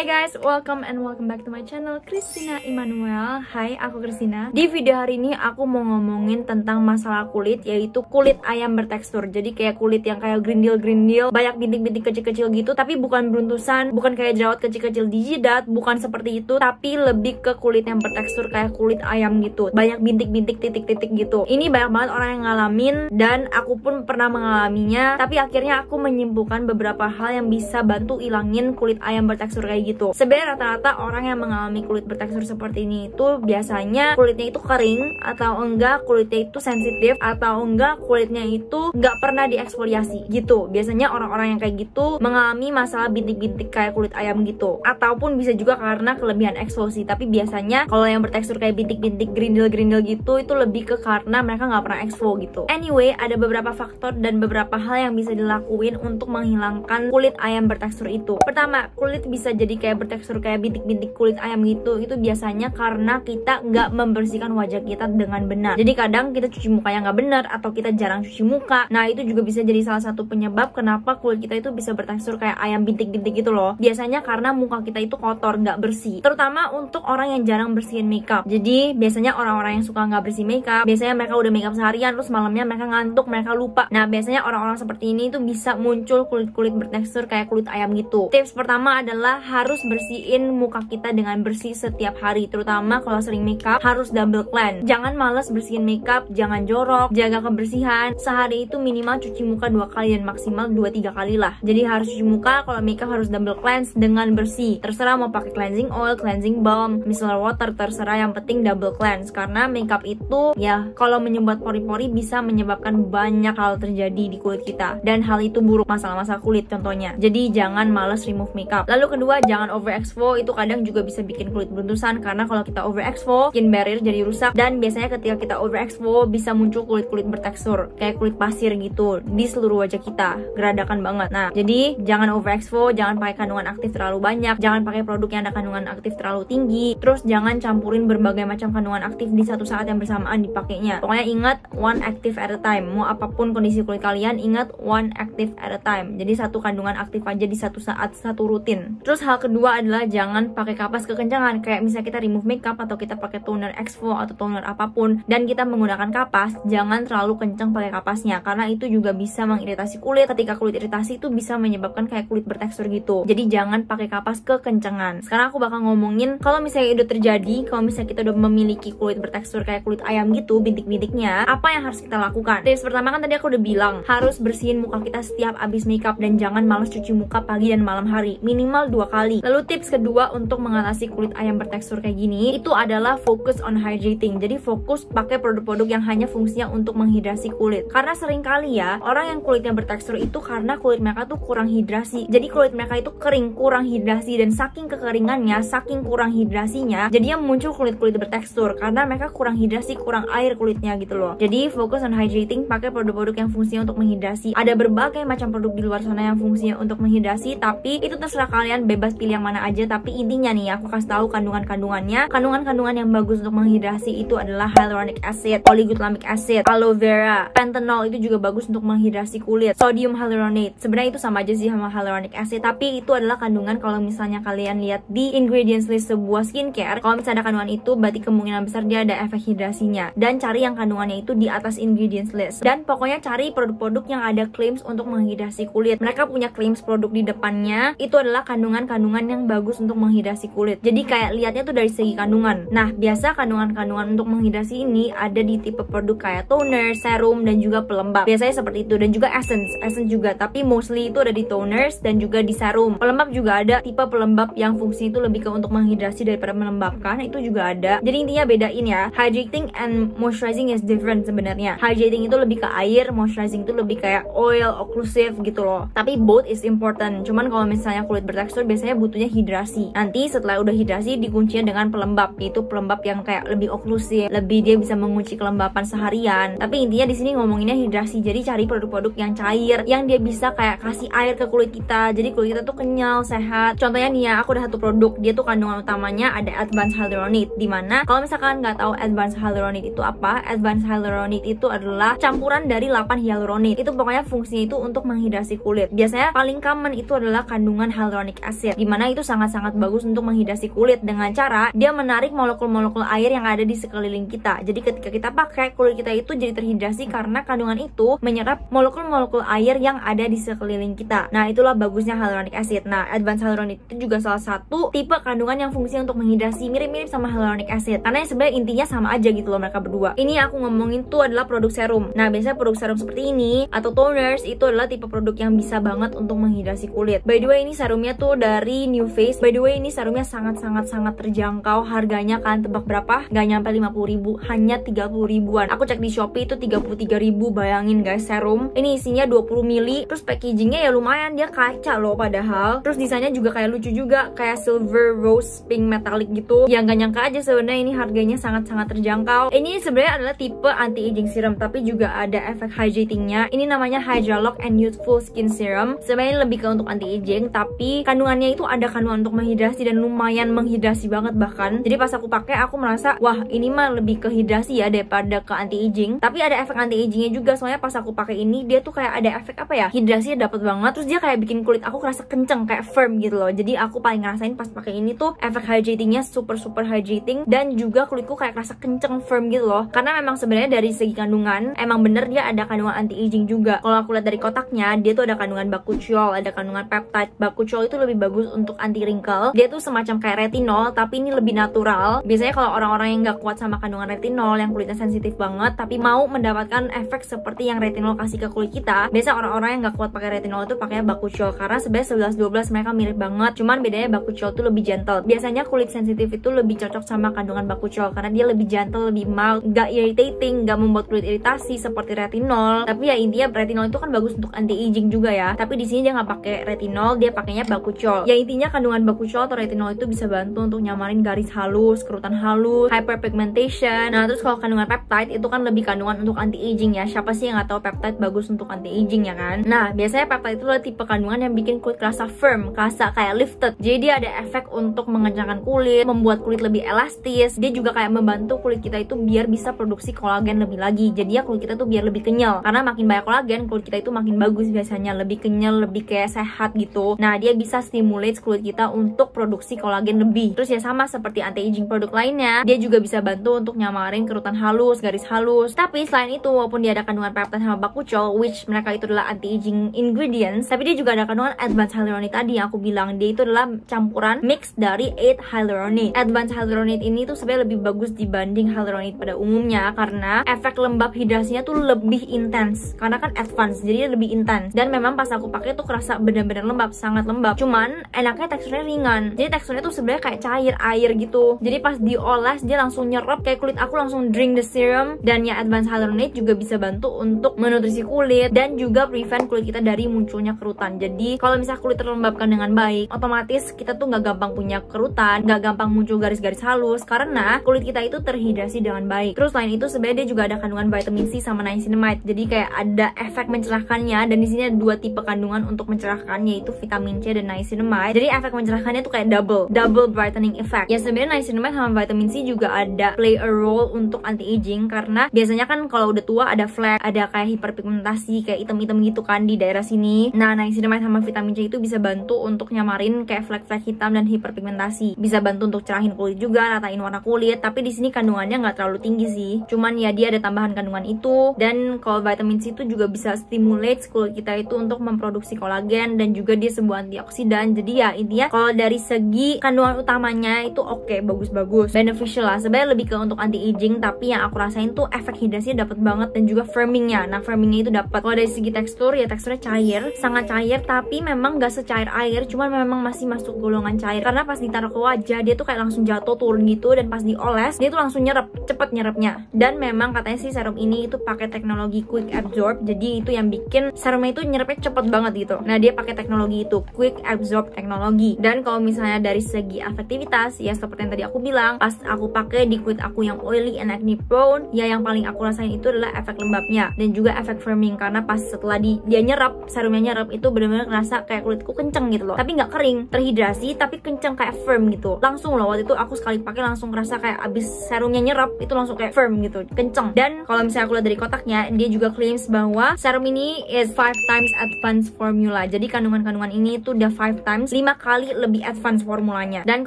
Hai guys, welcome back to my channel Christina Immanuel. Hai, aku Christina. Di video hari ini aku mau ngomongin tentang masalah kulit, yaitu kulit ayam bertekstur. Jadi kayak kulit yang kayak grindil, banyak bintik-bintik kecil-kecil gitu, tapi bukan beruntusan, bukan kayak jerawat kecil-kecil di jidat, bukan seperti itu, tapi lebih ke kulit yang bertekstur kayak kulit ayam gitu. Banyak bintik-bintik, titik-titik gitu. Ini banyak banget orang yang ngalamin dan aku pun pernah mengalaminya, tapi akhirnya aku menyimpulkan beberapa hal yang bisa bantu ilangin kulit ayam bertekstur kayak gitu. Sebenarnya rata-rata orang yang mengalami kulit bertekstur seperti ini itu biasanya kulitnya itu kering, atau enggak kulitnya itu sensitif, atau enggak kulitnya itu enggak pernah dieksfoliasi gitu. Biasanya orang-orang yang kayak gitu mengalami masalah bintik-bintik kayak kulit ayam gitu, ataupun bisa juga karena kelebihan eksfoliasi. Tapi biasanya kalau yang bertekstur kayak bintik-bintik grindil-grindil gitu, itu lebih ke karena mereka nggak pernah eksfo gitu. Anyway, ada beberapa faktor dan beberapa hal yang bisa dilakuin untuk menghilangkan kulit ayam bertekstur itu. Pertama, kulit bisa jadi kayak bertekstur kayak bintik-bintik kulit ayam gitu. Itu biasanya karena kita nggak membersihkan wajah kita dengan benar. Jadi kadang kita cuci mukanya nggak benar, atau kita jarang cuci muka. Nah, itu juga bisa jadi salah satu penyebab kenapa kulit kita itu bisa bertekstur kayak ayam bintik-bintik gitu loh. Biasanya karena muka kita itu kotor, nggak bersih. Terutama untuk orang yang jarang bersihin makeup. Jadi biasanya orang-orang yang suka nggak bersih makeup, biasanya mereka udah makeup seharian, terus malamnya mereka ngantuk, mereka lupa. Nah, biasanya orang-orang seperti ini itu bisa muncul kulit-kulit bertekstur kayak kulit ayam gitu. Tips pertama adalah harus bersihin muka kita dengan bersih setiap hari, terutama kalau sering makeup harus double cleanse. Jangan males bersihin makeup, jangan jorok, jaga kebersihan. Sehari itu minimal cuci muka 2 kali dan maksimal 2-3 kali lah. Jadi harus cuci muka, kalau makeup harus double cleanse dengan bersih. Terserah mau pakai cleansing oil, cleansing balm, micellar water, terserah, yang penting double cleanse. Karena makeup itu ya kalau menyumbat pori-pori bisa menyebabkan banyak hal terjadi di kulit kita, dan hal itu buruk, masalah-masalah kulit contohnya. Jadi jangan males remove makeup. Lalu kedua, jangan overexfo. Itu kadang juga bisa bikin kulit beruntusan, karena kalau kita overexfo, skin barrier jadi rusak, dan biasanya ketika kita overexfo bisa muncul kulit-kulit bertekstur kayak kulit pasir gitu di seluruh wajah kita, geradakan banget. Nah, jadi jangan overexfo, jangan pakai kandungan aktif terlalu banyak, jangan pakai produk yang ada kandungan aktif terlalu tinggi, terus jangan campurin berbagai macam kandungan aktif di satu saat yang bersamaan dipakainya. Pokoknya ingat, one active at a time. Mau apapun kondisi kulit kalian, ingat one active at a time. Jadi satu kandungan aktif aja di satu saat, satu rutin. Terus hal kedua adalah jangan pakai kapas kekencangan. Kayak misalnya kita remove makeup atau kita pakai toner exfo atau toner apapun, dan kita menggunakan kapas, jangan terlalu kencang pakai kapasnya, karena itu juga bisa mengiritasi kulit. Ketika kulit iritasi itu bisa menyebabkan kayak kulit bertekstur gitu. Jadi jangan pakai kapas kekencangan. Sekarang aku bakal ngomongin kalau misalnya udah terjadi, kalau misalnya kita udah memiliki kulit bertekstur kayak kulit ayam gitu, bintik-bintiknya, apa yang harus kita lakukan. Tips pertama kan tadi aku udah bilang, harus bersihin muka kita setiap abis makeup, dan jangan malas cuci muka pagi dan malam hari, minimal 2 kali. Lalu tips kedua untuk mengatasi kulit ayam bertekstur kayak gini, itu adalah fokus on hydrating. Jadi fokus pakai produk-produk yang hanya fungsinya untuk menghidrasi kulit. Karena sering kali ya, orang yang kulitnya bertekstur itu karena kulit mereka tuh kurang hidrasi. Jadi kulit mereka itu kering, kurang hidrasi, dan saking kekeringannya, saking kurang hidrasinya, jadinya muncul kulit-kulit bertekstur, karena mereka kurang hidrasi, kurang air kulitnya gitu loh. Jadi fokus on hydrating, pakai produk-produk yang fungsinya untuk menghidrasi. Ada berbagai macam produk di luar sana yang fungsinya untuk menghidrasi, tapi itu terserah kalian, bebas pilih yang mana aja. Tapi intinya nih, aku kasih tahu kandungan-kandungannya. Kandungan-kandungan yang bagus untuk menghidrasi itu adalah hyaluronic acid, polyglutamic acid, aloe vera, panthenol. Itu juga bagus untuk menghidrasi kulit. Sodium hyaluronate, sebenarnya itu sama aja sih sama hyaluronic acid, tapi itu adalah kandungan, kalau misalnya kalian lihat di ingredients list sebuah skincare, kalau misalnya ada kandungan itu, berarti kemungkinan besar dia ada efek hidrasinya. Dan cari yang kandungannya itu di atas ingredients list. Dan pokoknya cari produk-produk yang ada claims untuk menghidrasi kulit. Mereka punya claims produk di depannya, itu adalah kandungan-kandungan yang bagus untuk menghidrasi kulit. Jadi kayak lihatnya tuh dari segi kandungan. Nah, biasa kandungan-kandungan untuk menghidrasi ini ada di tipe produk kayak toner, serum, dan juga pelembab. Biasanya seperti itu, dan juga essence juga, tapi mostly itu ada di toners dan juga di serum. Pelembab juga ada, tipe pelembab yang fungsi itu lebih ke untuk menghidrasi daripada melembabkan, itu juga ada. Jadi intinya bedain ya, hydrating and moisturizing is different sebenarnya. Hydrating itu lebih ke air, moisturizing itu lebih kayak oil, occlusive gitu loh. Tapi both is important. Cuman kalau misalnya kulit bertekstur biasanya butuhnya hidrasi. Nanti setelah udah hidrasi dikuncinya dengan pelembab, yaitu pelembab yang kayak lebih oklusif, lebih dia bisa mengunci kelembapan seharian. Tapi intinya di sini ngomonginnya hidrasi. Jadi cari produk-produk yang cair, yang dia bisa kayak kasih air ke kulit kita, jadi kulit kita tuh kenyal, sehat. Contohnya nih ya, aku ada satu produk, dia tuh kandungan utamanya ada advanced hyaluronate, dimana kalau misalkan nggak tahu advanced hyaluronate itu apa, advanced hyaluronate itu adalah campuran dari 8 hyaluronate. Itu pokoknya fungsinya itu untuk menghidrasi kulit. Biasanya paling common itu adalah kandungan hyaluronic acid, dimana itu sangat-sangat bagus untuk menghidrasi kulit dengan cara dia menarik molekul-molekul air yang ada di sekeliling kita. Jadi ketika kita pakai, kulit kita itu jadi terhidrasi karena kandungan itu menyerap molekul-molekul air yang ada di sekeliling kita. Nah, itulah bagusnya hyaluronic acid. Nah, advanced hyaluronate itu juga salah satu tipe kandungan yang fungsinya untuk menghidrasi, mirip-mirip sama hyaluronic acid, karena sebenarnya intinya sama aja gitu loh mereka berdua. Ini aku ngomongin tuh adalah produk serum. Nah, biasanya produk serum seperti ini atau toners itu adalah tipe produk yang bisa banget untuk menghidrasi kulit. By the way, ini serumnya tuh dari NuFace. By the way, ini serumnya sangat-sangat terjangkau. Harganya kalian tebak berapa? Gak nyampe 50.000, hanya 30.000-an. Aku cek di Shopee itu 33.000. Bayangin guys, serum. Ini isinya 20 ml. Terus packagingnya ya lumayan, dia kaca loh padahal. Terus desainnya juga kayak lucu juga, kayak silver rose pink metallic gitu. Ya gak nyangka aja sebenarnya ini harganya sangat-sangat terjangkau. Ini sebenarnya adalah tipe anti-aging serum, tapi juga ada efek hydratingnya. Ini namanya Hydra Lock and Youthful Skin Serum. Sebenarnya lebih ke untuk anti-aging, tapi kandungannya itu ada kandungan untuk menghidrasi dan lumayan menghidrasi banget bahkan. Jadi pas aku pakai aku merasa wah ini mah lebih ke hidrasi ya daripada ke anti-aging. Tapi ada efek anti-agingnya juga, soalnya pas aku pakai ini dia tuh kayak ada efek apa ya? Hidrasinya dapat banget. Terus dia kayak bikin kulit aku kerasa kenceng, kayak firm gitu loh. Jadi aku paling ngerasain pas pakai ini tuh efek hydratingnya super hydrating, dan juga kulitku kayak kerasa kenceng, firm gitu loh. Karena memang sebenarnya dari segi kandungan emang bener dia ada kandungan anti-aging juga. Kalau aku lihat dari kotaknya, dia tuh ada kandungan bakuchiol, ada kandungan peptide. Bakuchiol itu lebih bagus untuk anti wrinkle. Dia tuh semacam kayak retinol, tapi ini lebih natural. Biasanya kalau orang-orang yang nggak kuat sama kandungan retinol, yang kulitnya sensitif banget, tapi mau mendapatkan efek seperti yang retinol kasih ke kulit kita, biasanya orang-orang yang nggak kuat pakai retinol itu pakainya bakuchiol, karena sebenarnya 11-12 mereka mirip banget. Cuman bedanya bakuchiol tuh lebih gentle. Biasanya kulit sensitif itu lebih cocok sama kandungan bakuchiol karena dia lebih gentle, lebih mild, nggak irritating, nggak membuat kulit iritasi seperti retinol. Tapi ya intinya retinol itu kan bagus untuk anti-aging juga ya. Tapi di sini dia nggak pakai retinol, dia pakainya bakuchiol. Ya intinya kandungan bakuchiol atau retinol itu bisa bantu untuk nyamarin garis halus, kerutan halus, hyperpigmentation. Nah, terus kalau kandungan peptide itu kan lebih kandungan untuk anti-aging ya. Siapa sih yang nggak tahu peptide bagus untuk anti-aging ya kan? Nah, biasanya peptide itu adalah tipe kandungan yang bikin kulit kerasa firm, kerasa kayak lifted. Jadi dia ada efek untuk mengencangkan kulit, membuat kulit lebih elastis. Dia juga kayak membantu kulit kita itu biar bisa produksi kolagen lebih lagi. Jadi ya kulit kita tuh biar lebih kenyal, karena makin banyak kolagen kulit kita itu makin bagus biasanya, lebih kenyal, lebih kayak sehat gitu. Nah, dia bisa stimulate kulit kita untuk produksi kolagen lebih. Terus ya sama seperti anti-aging produk lainnya, dia juga bisa bantu untuk nyamarin kerutan halus, garis halus. Tapi selain itu, walaupun dia ada kandungan peptide sama bakuchiol, which mereka itu adalah anti-aging ingredients, tapi dia juga ada kandungan advanced hyaluronate tadi yang aku bilang. Dia itu adalah campuran mix dari AHA hyaluronate. Advanced hyaluronate ini tuh sebenarnya lebih bagus dibanding hyaluronate pada umumnya, karena efek lembab hidrasinya tuh lebih intens, karena kan advance jadi lebih intens. Dan memang pas aku pakai tuh kerasa benar-benar lembab, sangat lembab. Cuman enaknya teksturnya ringan, jadi teksturnya tuh sebenarnya kayak cair air gitu. Jadi pas dioles dia langsung nyerap, kayak kulit aku langsung drink the serum. Dan ya advanced hyaluronate juga bisa bantu untuk menutrisi kulit dan juga prevent kulit kita dari munculnya kerutan. Jadi kalau misalnya kulit terlembabkan dengan baik, otomatis kita tuh nggak gampang punya kerutan, nggak gampang muncul garis-garis halus, karena kulit kita itu terhidrasi dengan baik. Terus selain itu sebenarnya dia juga ada kandungan vitamin C sama niacinamide. Jadi kayak ada efek mencerahkannya, dan di sini ada dua tipe kandungan untuk mencerahkan, yaitu vitamin C dan niacinamide. Jadi efek mencerahkannya tuh kayak double brightening effect. Ya sebenarnya niacinamide sama vitamin C juga ada play a role untuk anti-aging, karena biasanya kan kalau udah tua ada flek, ada kayak hiperpigmentasi, kayak item-item gitu kan di daerah sini. Nah, niacinamide sama vitamin C itu bisa bantu untuk nyamarin kayak flek-flek hitam dan hiperpigmentasi. Bisa bantu untuk cerahin kulit juga, ratain warna kulit. Tapi di sini kandungannya nggak terlalu tinggi sih. Cuman ya dia ada tambahan kandungan itu. Dan kalau vitamin C itu juga bisa stimulate kulit kita itu untuk memproduksi kolagen, dan juga dia sebuah antioksidan. Jadi ya intinya kalau dari segi kandungan utamanya itu oke, bagus-bagus, beneficial lah. Sebenarnya lebih ke untuk anti-aging, tapi yang aku rasain tuh efek hidrasinya dapat banget, dan juga firmingnya. Nah, firmingnya itu dapat. Kalau dari segi tekstur ya teksturnya cair, sangat cair, tapi memang nggak secair air, cuman memang masih masuk golongan cair, karena pas ditaruh ke wajah dia tuh kayak langsung jatuh turun gitu, dan pas dioles dia tuh langsung nyerap, cepet nyerapnya. Dan memang katanya sih serum ini itu pakai teknologi quick absorb, jadi itu yang bikin serumnya itu nyerapnya cepet banget gitu. Nah, dia pakai teknologi itu, quick absorb teknologi. Dan kalau misalnya dari segi efektivitas ya seperti yang tadi aku bilang, pas aku pakai di kulit aku yang oily and acne prone, ya yang paling aku rasain itu adalah efek lembabnya dan juga efek firming, karena pas setelah dia nyerap, serumnya nyerap, itu benar-benar ngerasa kayak kulitku kenceng gitu loh, tapi nggak kering, terhidrasi tapi kenceng kayak firm gitu. Langsung loh waktu itu aku sekali pakai langsung ngerasa kayak abis serumnya nyerap itu langsung kayak firm gitu, kenceng. Dan kalau misalnya aku lihat dari kotaknya, dia juga claims bahwa serum ini is 5 times advanced formula. Jadi kandungan-kandungan ini tuh udah 5 times advance, 5 kali lebih advance formulanya. Dan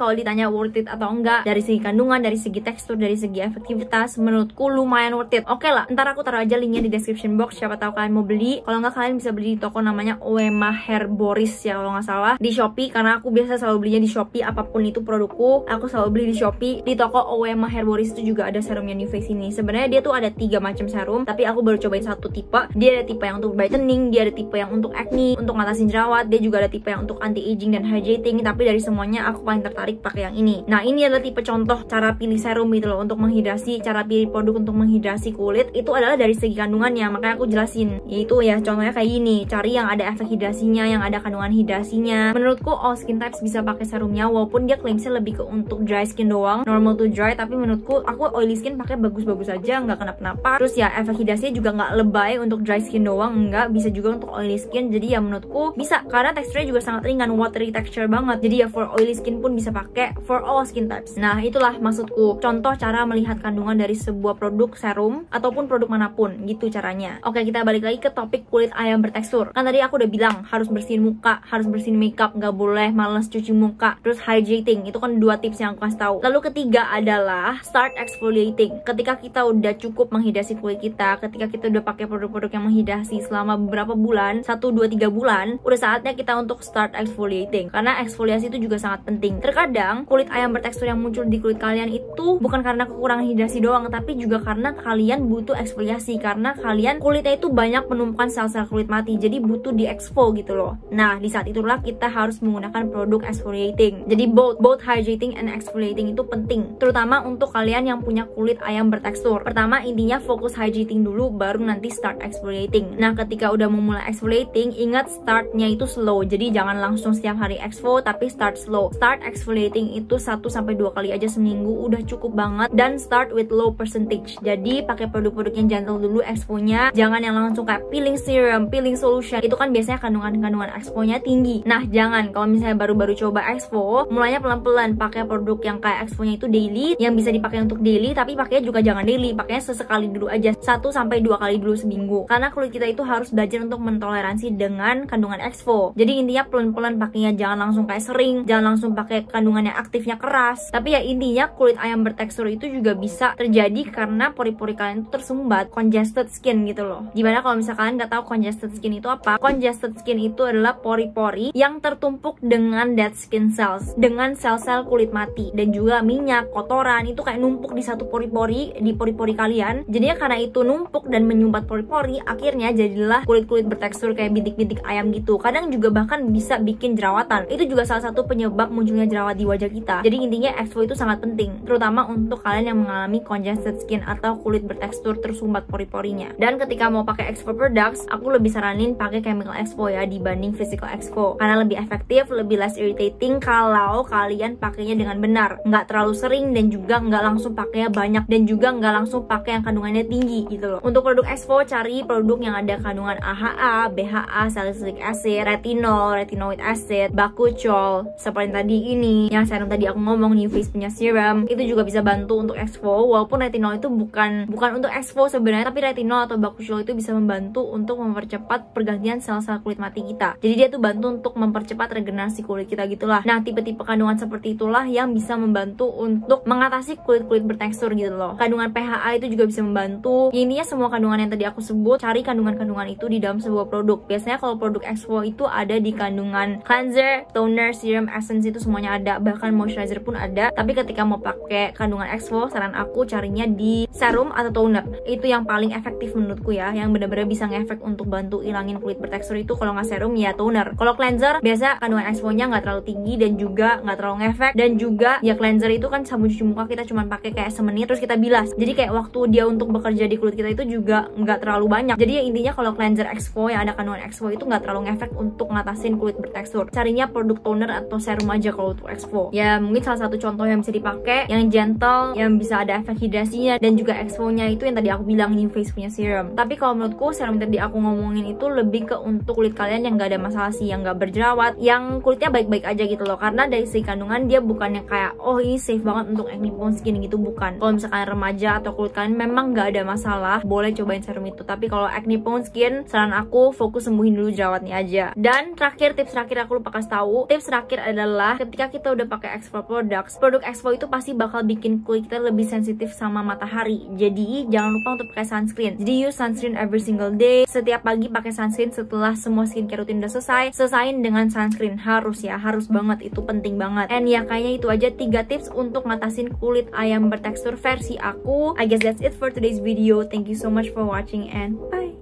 kalau ditanya worth it atau enggak, dari segi kandungan, dari segi tekstur, dari segi efektivitas, menurutku lumayan worth it. Oke lah, ntar aku taruh aja linknya di description box, siapa tahu kalian mau beli. Kalau enggak kalian bisa beli di toko namanya Oema Herboris ya kalau nggak salah, di Shopee, karena aku biasa selalu belinya di Shopee, apapun itu produkku aku selalu beli di Shopee. Di toko Oema Herboris itu juga ada serumnya NuFace ini. Sebenarnya dia tuh ada 3 macam serum, tapi aku baru cobain satu tipe. Dia ada tipe yang untuk brightening, dia ada tipe yang untuk acne, untuk ngatasin jerawat, dia juga ada tipe yang untuk anti-aging dan hydrating. Tapi dari semuanya aku paling tertarik pakai yang ini. Nah, ini adalah tipe contoh cara pilih serum gitu loh, untuk menghidrasi, cara pilih produk untuk menghidrasi kulit itu adalah dari segi kandungannya. Makanya aku jelasin, yaitu ya contohnya kayak gini, cari yang ada efek hidrasinya, yang ada kandungan hidrasinya. Menurutku all skin types bisa pakai serumnya, walaupun dia claimsnya lebih ke untuk dry skin doang, normal to dry, tapi menurutku aku oily skin pakai bagus-bagus aja, nggak kenapa-napa. Terus ya efek hidrasinya juga nggak lebay untuk dry skin doang, nggak, bisa juga untuk oily skin. Jadi ya menurutku bisa, karena teksturnya juga sangat ringan, watery texture banget. Jadi ya for oily skin pun bisa pakai, for all skin types. Nah, itulah maksudku contoh cara melihat kandungan dari sebuah produk serum ataupun produk manapun gitu caranya. Oke, kita balik lagi ke topik kulit ayam bertekstur. Kan tadi aku udah bilang harus bersihin muka, harus bersihin makeup, nggak boleh males cuci muka. Terus hydrating, itu kan 2 tips yang aku kasih tahu. Lalu ketiga adalah start exfoliating. Ketika kita udah cukup menghidrasi kulit kita, ketika kita udah pakai produk-produk yang menghidrasi selama beberapa bulan, 1-2-3 bulan, udah saatnya kita untuk start exfoliating. Karena eksfoliasi itu juga sangat penting. Terkadang kulit ayam bertekstur yang muncul di kulit kalian itu bukan karena kekurangan hidrasi doang, tapi juga karena kalian butuh eksfoliasi, karena kalian kulitnya itu banyak penumpukan sel-sel kulit mati, jadi butuh di-exfol gitu loh. Nah, di saat itulah kita harus menggunakan produk exfoliating. Jadi both hydrating and exfoliating itu penting, terutama untuk kalian yang punya kulit ayam bertekstur. Pertama, intinya fokus hydrating dulu, baru nanti start exfoliating. Nah, ketika udah memulai exfoliating, ingat startnya itu slow. Jadi jangan langsung setiap hari exfol, tapi start slow. Start exfoliating itu 1-2 kali aja seminggu udah cukup banget, dan start with low percentage. Jadi pakai produk-produk yang gentle dulu exfolnya, jangan yang langsung kayak peeling serum, peeling solution, itu kan biasanya kandungan-kandungan exfolnya tinggi. Nah, jangan, kalau misalnya baru-baru coba exfol, mulainya pelan-pelan, pakai produk yang kayak exfolnya itu daily, yang bisa dipakai untuk daily, tapi pakainya juga jangan daily, pakainya sesekali dulu aja, 1-2 kali dulu seminggu. Karena kulit kita itu harus belajar untuk mentoleransi dengan kandungan exfol. Jadi intinya pelan-pelan pakainya, jangan langsung kayak sering, jangan langsung pakai kandungan yang aktifnya keras. Tapi ya intinya kulit ayam bertekstur itu juga bisa terjadi karena pori-pori kalian itu tersumbat, congested skin gitu loh. Gimana kalau misalnya kalian nggak tahu congested skin itu apa? Congested skin itu adalah pori-pori yang tertumpuk dengan dead skin cells, dengan sel-sel kulit mati, dan juga minyak, kotoran, itu kayak numpuk di satu pori-pori, di pori-pori kalian. Jadinya karena itu numpuk dan menyumbat pori-pori, akhirnya jadilah kulit-kulit bertekstur kayak bintik-bintik ayam gitu. Kadang juga bahkan bisa bikin jerawatan. Itu juga salah satu penyebab munculnya jerawat di wajah kita. Jadi intinya exfol itu sangat penting, terutama untuk kalian yang mengalami congested skin atau kulit bertekstur tersumbat pori-porinya. Dan ketika mau pakai exfol products, aku lebih saranin pakai chemical exfol ya dibanding physical exfol, karena lebih efektif, lebih less irritating kalau kalian pakainya dengan benar, nggak terlalu sering, dan juga nggak langsung pakainya banyak, dan juga nggak langsung pakai yang kandungannya tinggi gitu loh. Untuk produk exfol, cari produk yang ada kandungan AHA, BHA, salicylic acid, retinol, retinoid acid, bakuchiol, seperti tadi ini, yang serum tadi aku ngomong, NuFace punya serum, itu juga bisa bantu untuk exfol. Walaupun retinol itu bukan untuk exfol sebenarnya, tapi retinol atau bakuchiol itu bisa membantu untuk mempercepat pergantian sel-sel kulit mati kita. Jadi dia tuh bantu untuk mempercepat regenerasi kulit kita gitulah. Nah, tipe-tipe kandungan seperti itulah yang bisa membantu untuk mengatasi kulit-kulit bertekstur gitu loh. Kandungan PHA itu juga bisa membantu. Intinya semua kandungan yang tadi aku sebut, cari kandungan-kandungan itu di dalam sebuah produk. Biasanya kalau produk exfol itu ada di kandungan cleanser, toner, serum, essence, itu semuanya ada, bahkan moisturizer pun ada. Tapi ketika mau pakai kandungan exfol, saran aku carinya di serum atau toner. Itu yang paling efektif menurutku ya, yang benar-benar bisa ngefek untuk bantu ilangin kulit bertekstur itu. Kalau nggak serum ya toner. Kalau cleanser, biasa kandungan exfolnya nggak terlalu tinggi dan juga nggak terlalu ngefek. Dan juga ya cleanser itu kan sabun cuci muka, kita cuma pakai kayak semenit terus kita bilas. Jadi kayak waktu dia untuk bekerja di kulit kita itu juga nggak terlalu banyak. Jadi ya intinya kalau cleanser exfol yang ada kandungan exfol itu nggak terlalu ngefek untuk ngatasin kulit bertekstur. Carinya produk toner atau serum aja kalau untuk exfol. Ya mungkin salah satu contoh yang bisa dipakai, yang gentle, yang bisa ada efek hidrasinya dan juga exfolnya itu yang tadi aku bilang, NuFace punya serum. Tapi kalau menurutku serum yang tadi aku ngomongin itu lebih ke untuk kulit kalian yang nggak ada masalah sih, yang nggak berjerawat, yang kulitnya baik-baik aja gitu loh. Karena dari segi kandungan dia bukannya kayak oh ini safe banget untuk acne prone skin gitu, bukan. Kalau misalkan remaja atau kulit kalian memang nggak ada masalah, boleh cobain serum itu. Tapi kalau acne prone skin, saran aku fokus sembuhin dulu jerawatnya aja. Dan terakhir, tips terakhir aku lupa kasih tahu. Tips terakhir adalah ketika kita udah pakai exfol products, produk exfol itu pasti bakal bikin kulit kita lebih sensitif sama matahari. Jadi jangan lupa untuk pakai sunscreen. Jadi use sunscreen every single day. Setiap pagi pakai sunscreen setelah semua skincare rutin udah selesai. Selesain dengan sunscreen, harus ya, harus banget, itu penting banget. And ya kayaknya itu aja 3 tips untuk ngatasin kulit ayam bertekstur versi aku. I guess that's it for today's video. Thank you so much for watching and bye.